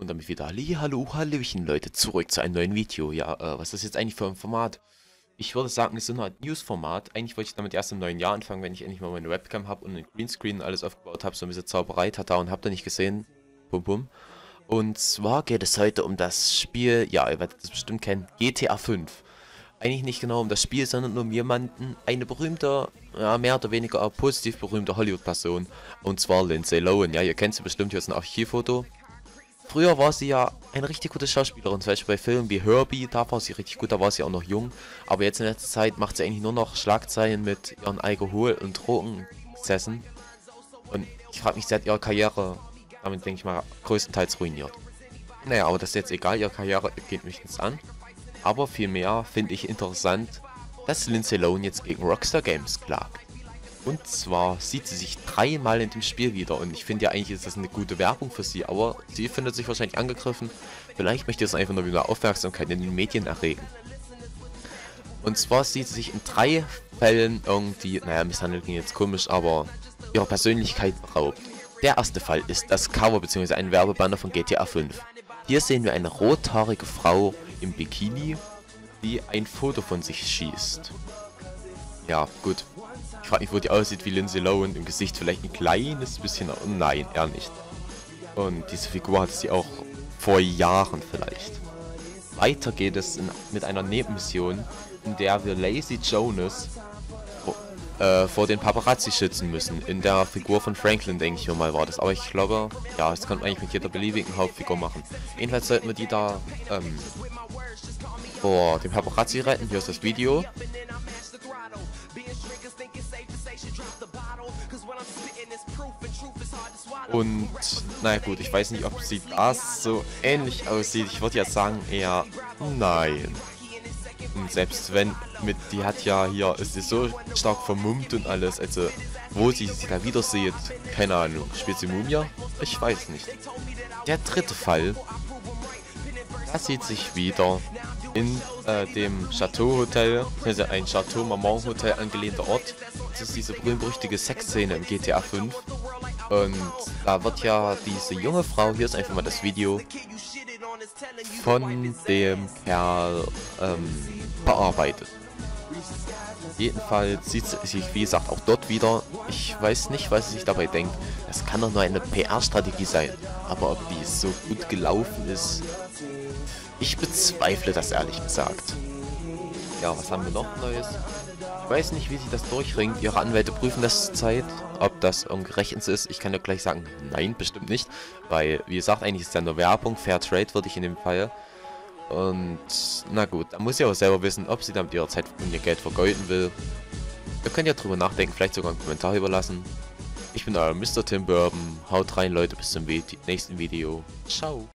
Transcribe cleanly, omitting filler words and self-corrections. Und damit wieder hallo, hallöchen Leute, zurück zu einem neuen Video. Ja, was ist das jetzt eigentlich für ein Format? Ich würde sagen, es ist so ein News-Format. Eigentlich wollte ich damit erst im neuen Jahr anfangen, wenn ich endlich mal meine Webcam habe und einen Greenscreen alles aufgebaut habe. So ein bisschen Zauberei, tata und habt ihr nicht gesehen. Pum pum. Und zwar geht es heute um das Spiel, ja, ihr werdet das bestimmt kennen, GTA 5. Eigentlich nicht genau um das Spiel, sondern um jemanden, eine berühmte, ja, mehr oder weniger positiv berühmte Hollywood-Person. Und zwar Lindsay Lohan. Ja, ihr kennt sie bestimmt, hier ist ein Archivfoto. Früher war sie ja eine richtig gute Schauspielerin, zum Beispiel bei Filmen wie Herbie, da war sie richtig gut, da war sie auch noch jung. Aber jetzt in letzter Zeit macht sie eigentlich nur noch Schlagzeilen mit ihren Alkohol- und Drogenexzessen. Und ich frage mich, sie hat ihre Karriere, damit denke ich mal, größtenteils ruiniert. Naja, aber das ist jetzt egal, ihre Karriere geht mich nichts an. Aber vielmehr finde ich interessant, dass Lindsay Lohan jetzt gegen Rockstar Games klagt. Und zwar sieht sie sich dreimal in dem Spiel wieder und ich finde ja eigentlich ist das eine gute Werbung für sie, aber sie findet sich wahrscheinlich angegriffen. Vielleicht möchte sie einfach nur wieder Aufmerksamkeit in den Medien erregen. Und zwar sieht sie sich in drei Fällen irgendwie, naja, misshandelt ging jetzt komisch, aber ihre Persönlichkeit beraubt. Der erste Fall ist das Cover bzw. ein Werbebanner von GTA 5. Hier sehen wir eine rothaarige Frau im Bikini, die ein Foto von sich schießt. Ja, gut. Ich frage mich, wo die aussieht wie Lindsay Lohan, im Gesicht vielleicht ein kleines bisschen, nein, eher nicht. Und diese Figur hatte sie auch vor Jahren vielleicht. Weiter geht es mit einer Nebenmission, in der wir Lacy Jones vor den Paparazzi schützen müssen. In der Figur von Franklin, denke ich mir mal, war das. Aber ich glaube, ja, das kann man eigentlich mit jeder beliebigen Hauptfigur machen. Jedenfalls sollten wir die da vor den Paparazzi retten. Hier ist das Video. Und, naja gut, ich weiß nicht, ob sie das so ähnlich aussieht. Ich würde ja sagen, eher nein. Und selbst wenn, die hat ja hier, ist sie so stark vermummt und alles. Also, wo sie sich da wieder sieht, keine Ahnung. Spielt sie Mumia? Ich weiß nicht. Der dritte Fall, da sieht sich wieder in dem Chateau-Hotel, also ein Chateau-Marmont-Hotel angelehnter Ort. Das ist diese berühmt-berüchtigte Sexszene im GTA 5. Und da wird ja diese junge Frau, hier ist einfach mal das Video, von dem Kerl bearbeitet. Jedenfalls sieht sie sich, wie gesagt, auch dort wieder. Ich weiß nicht, was sie sich dabei denkt. Das kann doch nur eine PR-Strategie sein. Aber ob die so gut gelaufen ist, ich bezweifle das ehrlich gesagt. Ja, was haben wir noch Neues? Ich weiß nicht, wie sich das durchringt. Ihre Anwälte prüfen das zur Zeit, ob das ungerechtens ist. Ich kann ja gleich sagen, nein, bestimmt nicht. Weil, wie gesagt, eigentlich ist ja nur Werbung. Fair Trade würde ich in dem Fall. Und, na gut, da muss sie auch selber wissen, ob sie damit ihre Zeit und ihr Geld vergeuden will. Ihr könnt ja drüber nachdenken, vielleicht sogar einen Kommentar überlassen. Ich bin euer Mr. Tim Bourbon. Haut rein, Leute, bis zum nächsten Video. Ciao.